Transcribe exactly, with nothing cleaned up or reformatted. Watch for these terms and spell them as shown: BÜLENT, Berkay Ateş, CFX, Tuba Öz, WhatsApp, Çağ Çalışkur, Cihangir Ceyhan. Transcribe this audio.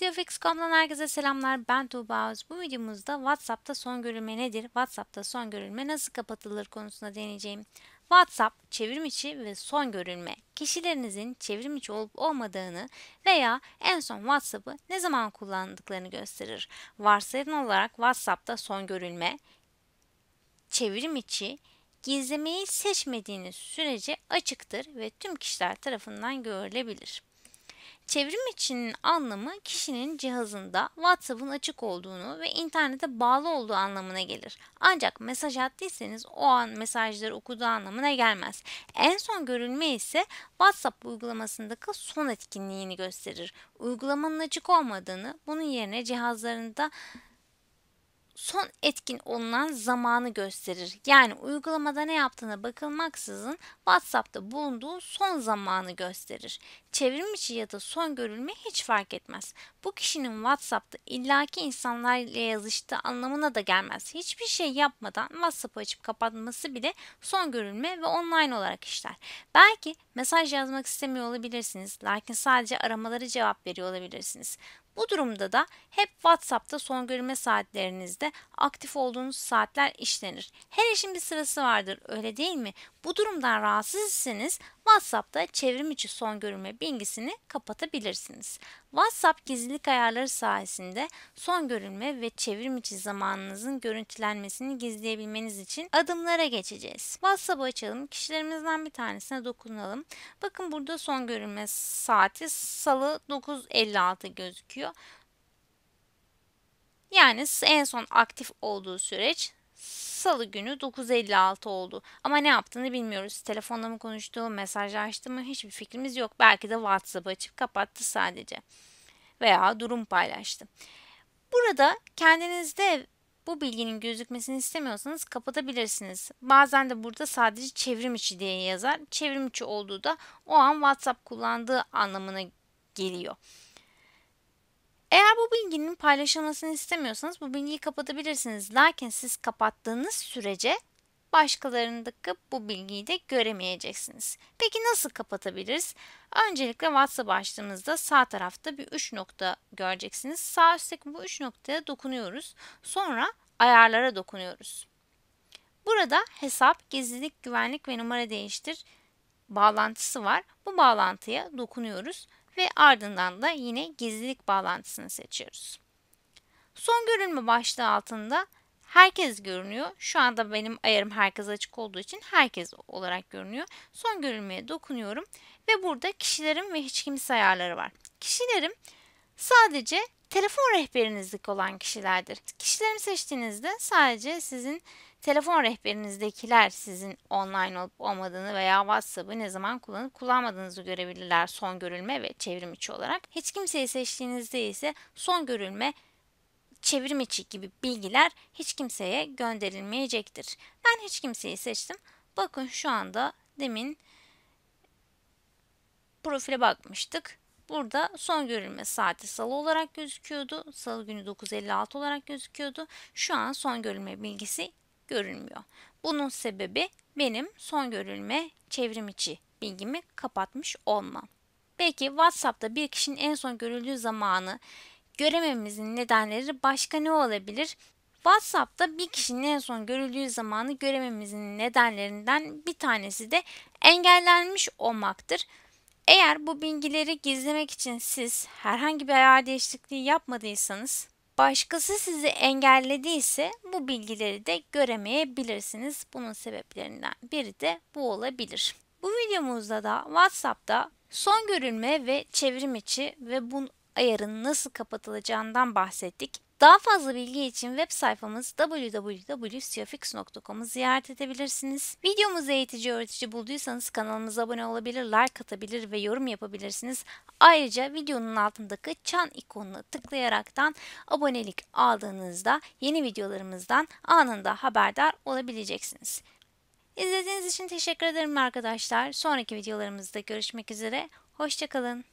C F X nokta com'dan herkese selamlar. Ben Tuba Öz. Bu videomuzda WhatsApp'ta son görülme nedir? WhatsApp'ta son görülme nasıl kapatılır konusuna değineceğim. WhatsApp çevrim içi ve son görülme. Kişilerinizin çevrim içi olup olmadığını veya en son WhatsApp'ı ne zaman kullandıklarını gösterir. Varsayılan olarak WhatsApp'ta son görülme çevrim içi gizlemeyi seçmediğiniz sürece açıktır ve tüm kişiler tarafından görülebilir. Çevrim içinin anlamı kişinin cihazında WhatsApp'ın açık olduğunu ve internete bağlı olduğu anlamına gelir. Ancak mesaj attıysanız o an mesajları okuduğu anlamına gelmez. En son görülme ise WhatsApp uygulamasındaki son etkinliğini gösterir. Uygulamanın açık olmadığını, bunun yerine cihazlarında son etkin olunan zamanı gösterir. Yani uygulamada ne yaptığına bakılmaksızın WhatsApp'ta bulunduğu son zamanı gösterir. Çevrim içi ya da son görülme hiç fark etmez. Bu kişinin WhatsApp'ta illaki insanlarla yazıştığı anlamına da gelmez. Hiçbir şey yapmadan WhatsApp'ı açıp kapatması bile son görülme ve online olarak işler. Belki mesaj yazmak istemiyor olabilirsiniz, lakin sadece aramalara cevap veriyor olabilirsiniz. Bu durumda da hep WhatsApp'ta son görülme saatlerinizde aktif olduğunuz saatler işlenir. Her işin bir sırası vardır, öyle değil mi? Bu durumdan rahatsız iseniz WhatsApp'ta çevrim içi son görülme bilgisini kapatabilirsiniz. WhatsApp gizlilik ayarları sayesinde son görülme ve çevrim içi zamanınızın görüntülenmesini gizleyebilmeniz için adımlara geçeceğiz. WhatsApp'ı açalım, kişilerimizden bir tanesine dokunalım. Bakın burada son görülme saati Salı dokuz elli altı gözüküyor. Yani en son aktif olduğu süreç Salı günü dokuz elli altı oldu. Ama ne yaptığını bilmiyoruz. Telefonla mı konuştu, mesaj açtı mı hiçbir fikrimiz yok. Belki de WhatsApp'ı açıp kapattı sadece. Veya durum paylaştı. Burada kendinizde bu bilginin gözükmesini istemiyorsanız kapatabilirsiniz. Bazen de burada sadece çevrim içi diye yazar. Çevrim içi olduğu da o an WhatsApp kullandığı anlamına geliyor. Eğer bu bilginin paylaşılmasını istemiyorsanız bu bilgiyi kapatabilirsiniz. Lakin siz kapattığınız sürece başkalarındaki bu bilgiyi de göremeyeceksiniz. Peki nasıl kapatabiliriz? Öncelikle WhatsApp açtığımızda sağ tarafta bir üç nokta göreceksiniz. Sağ üstteki bu üç noktaya dokunuyoruz. Sonra ayarlara dokunuyoruz. Burada hesap, gizlilik, güvenlik ve numara değiştir bağlantısı var. Bu bağlantıya dokunuyoruz ve ardından da yine gizlilik bağlantısını seçiyoruz. Son görülme başlığı altında herkes görünüyor. Şu anda benim ayarım herkes açık olduğu için herkes olarak görünüyor. Son görülmeye dokunuyorum ve burada kişilerim ve hiç kimse ayarları var. Kişilerim sadece telefon rehberinizdeki olan kişilerdir. Kişilerimi seçtiğinizde sadece sizin telefon rehberinizdekiler sizin online olup olmadığını veya WhatsApp'ı ne zaman kullanıp kullanmadığınızı görebilirler son görülme ve çevrim içi olarak. Hiç kimseyi seçtiğinizde ise son görülme, çevrim içi gibi bilgiler hiç kimseye gönderilmeyecektir. Ben hiç kimseyi seçtim. Bakın şu anda demin profile bakmıştık. Burada son görülme saati Salı olarak gözüküyordu. Salı günü dokuz elli altı olarak gözüküyordu. Şu an son görülme bilgisi görünmüyor. Bunun sebebi benim son görülme çevrim içi bilgimi kapatmış olmam. Belki WhatsApp'ta bir kişinin en son görüldüğü zamanı göremememizin nedenleri başka ne olabilir? WhatsApp'ta bir kişinin en son görüldüğü zamanı göremememizin nedenlerinden bir tanesi de engellenmiş olmaktır. Eğer bu bilgileri gizlemek için siz herhangi bir ayar değişikliği yapmadıysanız, başkası sizi engellediyse bu bilgileri de göremeyebilirsiniz. Bunun sebeplerinden biri de bu olabilir. Bu videomuzda da WhatsApp'ta son görülme ve çevrim içi ve bu ayarın nasıl kapatılacağından bahsettik. Daha fazla bilgi için web sayfamız w w w nokta c f x nokta com'u ziyaret edebilirsiniz. Videomuzu eğitici öğretici bulduysanız kanalımıza abone olabilir, like atabilir ve yorum yapabilirsiniz. Ayrıca videonun altındaki çan ikonuna tıklayaraktan abonelik aldığınızda yeni videolarımızdan anında haberdar olabileceksiniz. İzlediğiniz için teşekkür ederim arkadaşlar. Sonraki videolarımızda görüşmek üzere. Hoşça kalın.